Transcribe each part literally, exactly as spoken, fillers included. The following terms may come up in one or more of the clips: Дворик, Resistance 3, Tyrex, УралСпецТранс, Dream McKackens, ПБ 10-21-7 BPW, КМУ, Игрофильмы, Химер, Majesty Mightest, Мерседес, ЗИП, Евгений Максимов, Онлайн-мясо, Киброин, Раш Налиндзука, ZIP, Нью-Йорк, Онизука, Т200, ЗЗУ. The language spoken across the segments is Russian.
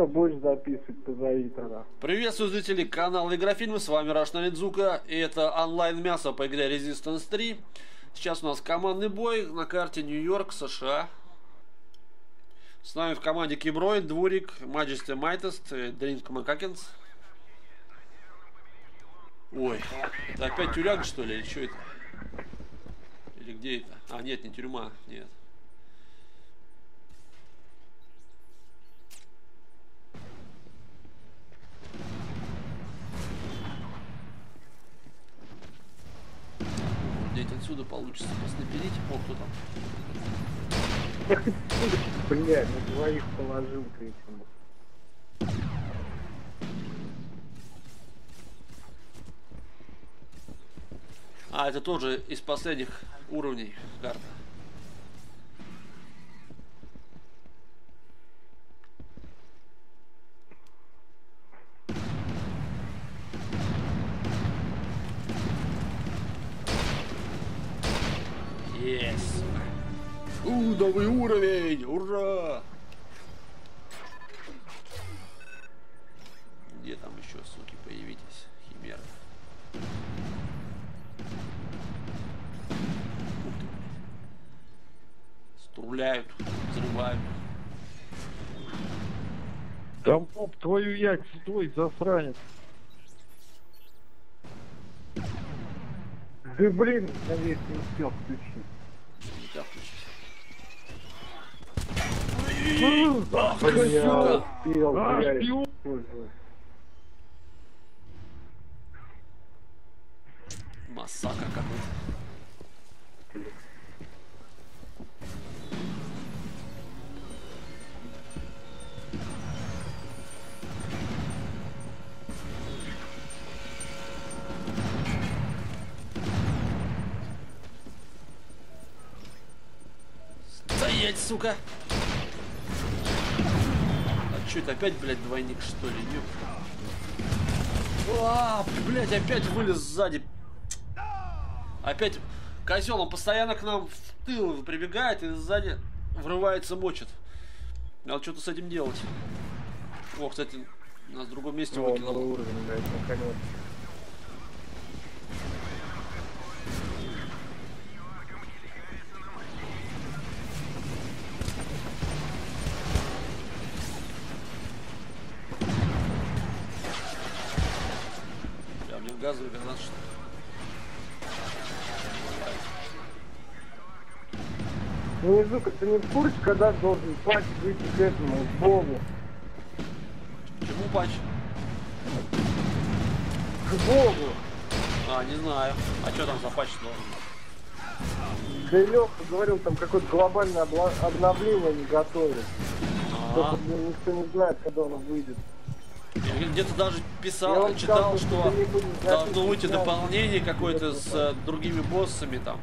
что будешь записывать, позови тогда. Приветствую, зрители канала Игрофильмы, с вами Раш Налиндзука, и это онлайн-мясо по игре Резистанс три. Сейчас у нас командный бой на карте Нью-Йорк, США. С нами в команде Киброин, Дворик, Majesty Mightest, Dream McKackens. Ой, это опять тюряга, что ли, или что это? Или где это? А, нет, не тюрьма, нет. Где-то отсюда получится нас напилить. О, кто там? Бля, на двоих положил третьему. А, это тоже из последних уровней карта. Yes. У, новый уровень! Ура! Где там еще, суки, появитесь? Химер. Стреляют, взрывают. Там поп, твою ять, стой, засранец. Да блин, надеюсь, не успел включить. Да, массакра какой-то. Сука, а чё это опять, блядь, двойник, что ли? А, блядь, опять вылез сзади, опять козел, он постоянно к нам в тыл прибегает и сзади врывается, мочит. Надо что-то с этим делать. О, кстати, нас в другом месте выкинуло. Газовый гранат, что ли? Ну, Изука, ты не в курсе, когда должен патч выйти к этому богу? Чему патч? К богу! А, не знаю. А что там за патч должен? Да и Лёха говорил, там какое-то глобальное обновление не готовят. А-а-а. Никто не знает, когда оно выйдет. Я где-то даже писал, я читал, что должно выйти дополнение какое-то с э, другими боссами там,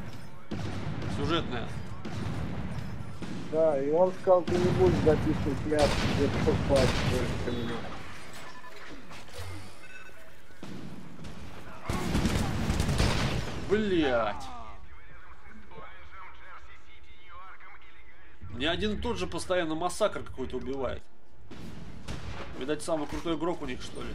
сюжетное. Да, и он сказал, ты не будешь записывать мясо, где покупать. Блять. Мне один и тот же постоянно массакр какой-то убивает. Видать, самый крутой игрок у них, что ли?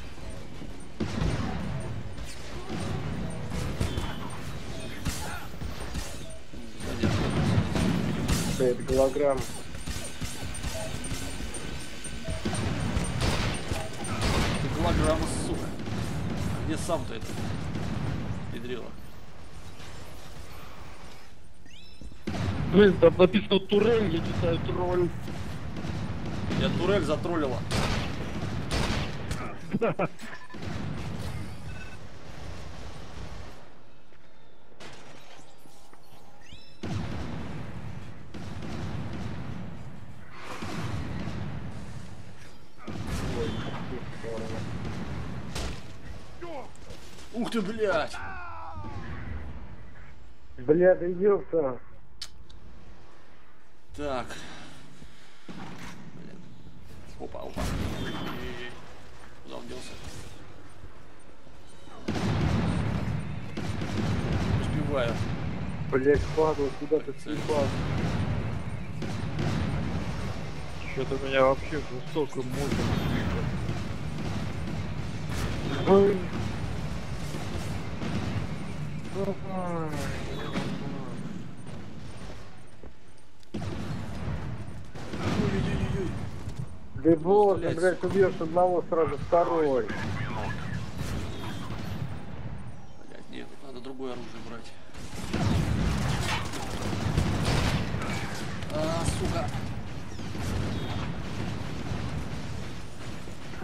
Это голограмма. Это голограмма, сука. Где сам-то это? Педрила. Блин, там написано турель, я читаю тролль. Я турель затроллила. Ух ты, блядь! Блядь, идёт-то. Так. Блин. Опа, опа. Успеваю. Блять, падал, куда ты слепал? Что-то меня вообще жестоко мучает. Ой. Да вот, блядь, убьешь одного, сразу второй. Блядь, нет, надо другое оружие брать. А, сука.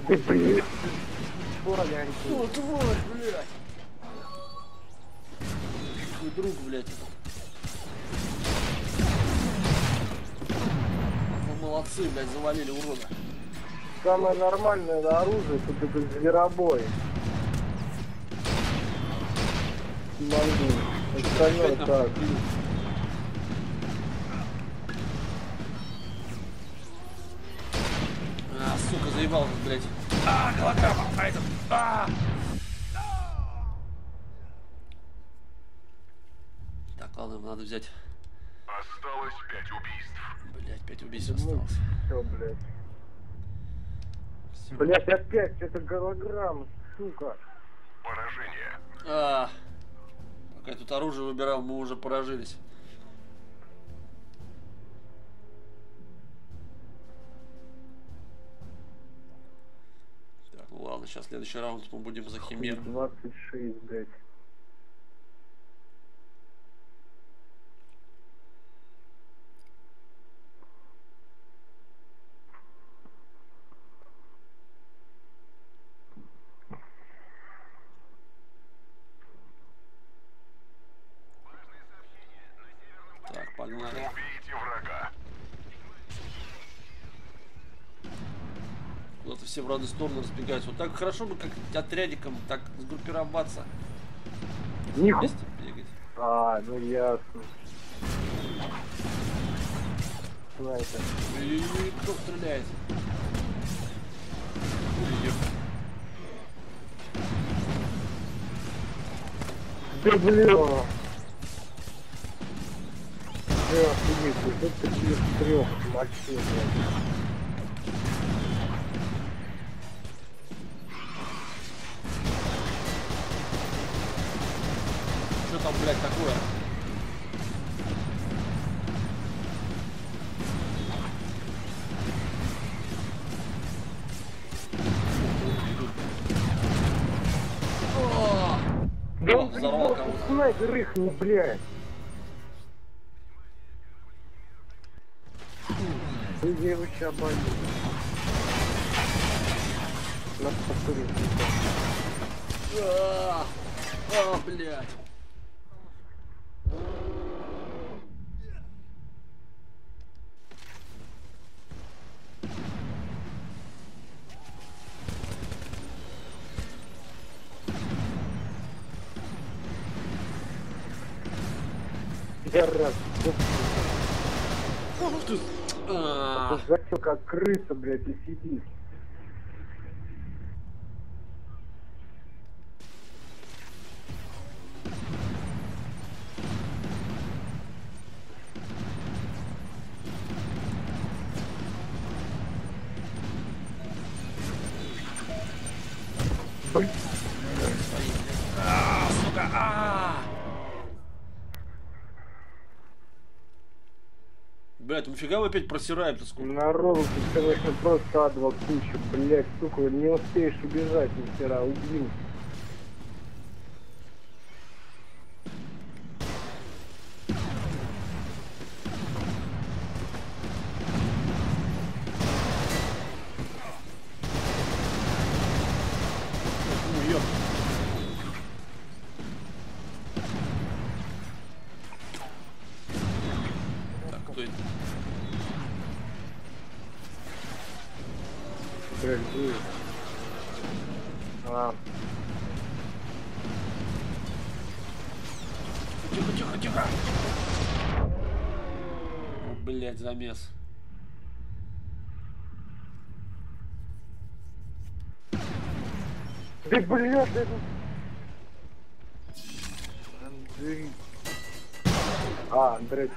Ты блядь. О, тварь, блядь. Твой друг, блядь. Ну, молодцы, блядь, завалили урода. Самое нормальное оружие, тут это зверобой. Могу. Это так. А, сука, заебал, блядь. А, голокрамма! А это... А! Так, ладно, надо взять... Осталось пять убийств. Блять, пять убийств осталось. Всё, блядь. Всё. Блять, опять это голограмма, сука. Поражение. А, пока я тут оружие выбирал, мы уже поражились. Так, ну ладно, сейчас следующий раунд мы будем за Химер. двадцать шесть, блядь. Убейте врага. Куда-то все в разные стороны разбегаются. Вот так хорошо бы как отрядиком так сгруппироваться. Ниху. Вместе бегать. А, ну ясно. Снайпер. И кто стреляет? Да блин. Эх, иди, ты через трех мальчишек. Что там, блядь, такое? Да он взорвал кого-то. Снайпер их не, блядь. Я его сейчас обойду. Надо повторить. А, блядь. Я рад. Зачем как крыса, блядь, и сидишь? Блять, ну фига вы опять просираем-то сколько? Народу, конечно, просто адвал куча, блять, сука, не успеешь убежать, ни хера, убью. Замес. Ты блядь, это... Андрей. А, Андрей.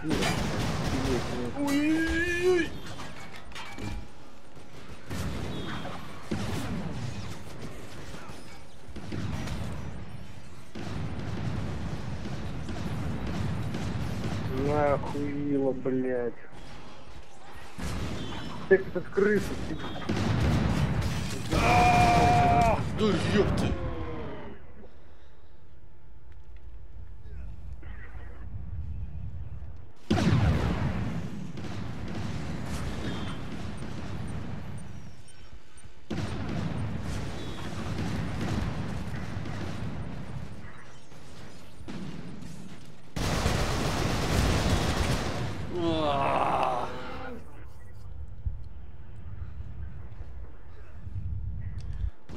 Ой-ой-ой. охуела, блядь. Так это крыса. Да ёпты.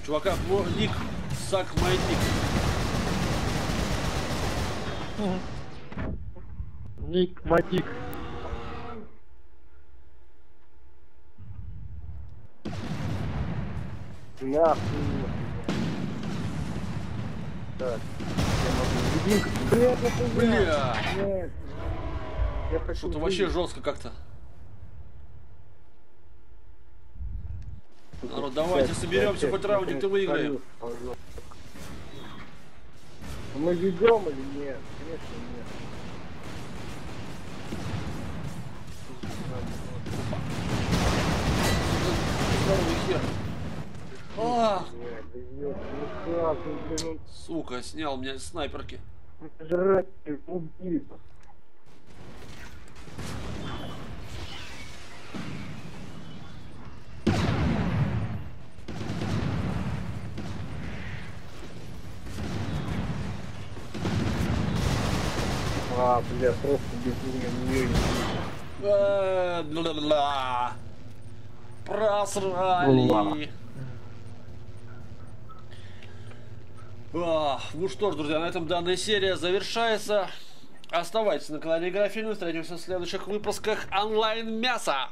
Чувака, ворник, сак майтик. Ник, матик. Нахуй. Так. Я могу... Блин, бля. Бля. Что-то вообще жестко как-то. Народ, давайте соберемся, хоть раундик ты выиграем. Мы ведем или нет? Конечно нет. Сука, снял меня с снайперки. Жрать, убили. А, бля, просто безумие. Бла-бла-бла. Просрали. А, ну что ж, друзья, на этом данная серия завершается. Оставайтесь на канале Игрофильмы. Встретимся в следующих выпусках онлайн-мяса.